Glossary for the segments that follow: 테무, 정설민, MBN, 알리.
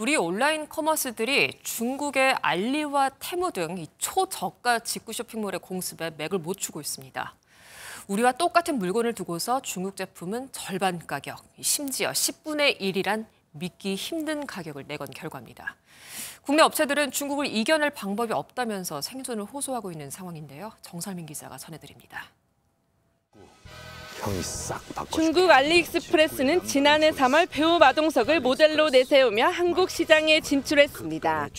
우리 온라인 커머스들이 중국의 알리와 테무 등 초저가 직구 쇼핑몰의 공습에 맥을 못 추고 있습니다. 우리와 똑같은 물건을 두고서 중국 제품은 절반 가격, 심지어 10분의 1이란 믿기 힘든 가격을 내건 결과입니다. 국내 업체들은 중국을 이겨낼 방법이 없다면서 생존을 호소하고 있는 상황인데요. 정설민 기자가 전해드립니다. 중국 알리익스프레스는 지난해 3월 배우 마동석을 모델로 내세우며 한국 시장에 진출했습니다.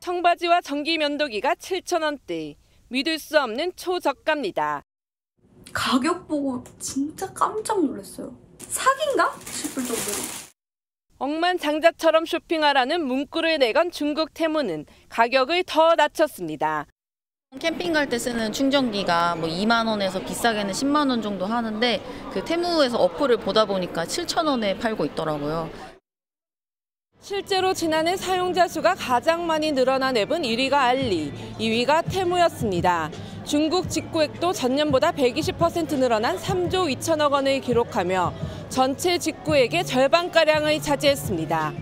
청바지와 전기 면도기가 7,000원대, 믿을 수 없는 초저가입니다. 가격 보고 진짜 깜짝 놀랐어요. 사기인가 싶을 정도로. 억만장자처럼 쇼핑하라는 문구를 내건 중국 테무는 가격을 더 낮췄습니다. 캠핑 갈 때 쓰는 충전기가 2만 원에서 비싸게는 10만 원 정도 하는데 그 테무에서 어플을 보다 보니까 7,000원에 팔고 있더라고요. 실제로 지난해 사용자 수가 가장 많이 늘어난 앱은 1위가 알리, 2위가 테무였습니다. 중국 직구액도 전년보다 120% 늘어난 3조 2천억 원을 기록하며 전체 직구액의 절반가량을 차지했습니다.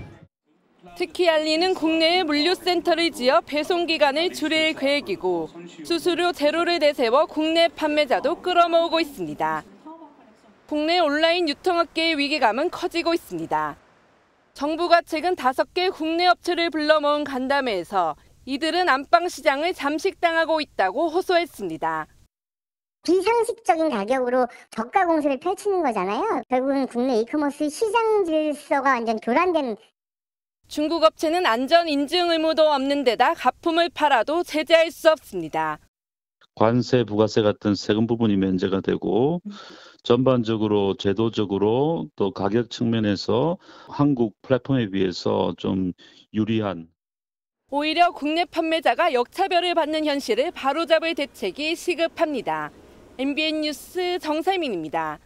특히 알리는 국내에 물류센터를 지어 배송기간을 줄일 계획이고 수수료 제로를 내세워 국내 판매자도 끌어모으고 있습니다. 국내 온라인 유통업계의 위기감은 커지고 있습니다. 정부가 최근 5개 국내 업체를 불러 모은 간담회에서 이들은 안방 시장을 잠식당하고 있다고 호소했습니다. 비상식적인 가격으로 저가 공세를 펼치는 거잖아요. 결국은 국내 이커머스 시장 질서가 완전 교란된. 중국 업체는 안전 인증 의무도 없는 데다 가품을 팔아도 제재할 수 없습니다. 관세, 부가세 같은 세금 부분이 면제가 되고 전반적으로 제도적으로 또 가격 측면에서 한국 플랫폼에 비해서 좀 유리한. 오히려 국내 판매자가 역차별을 받는 현실을 바로잡을 대책이 시급합니다. MBN 뉴스 정설민입니다.